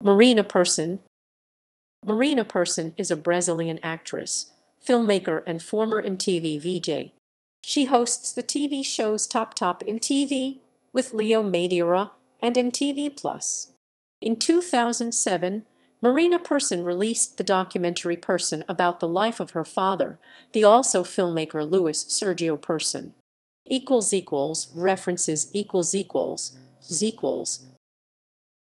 Marina Person. Marina Person is a Brazilian actress, filmmaker, and former MTV VJ. She hosts the TV shows Top Top MTV with Leo Madeira and MTV+. In 2007, Marina Person released the documentary Person about the life of her father, the also filmmaker Luis Sérgio Person. == References ==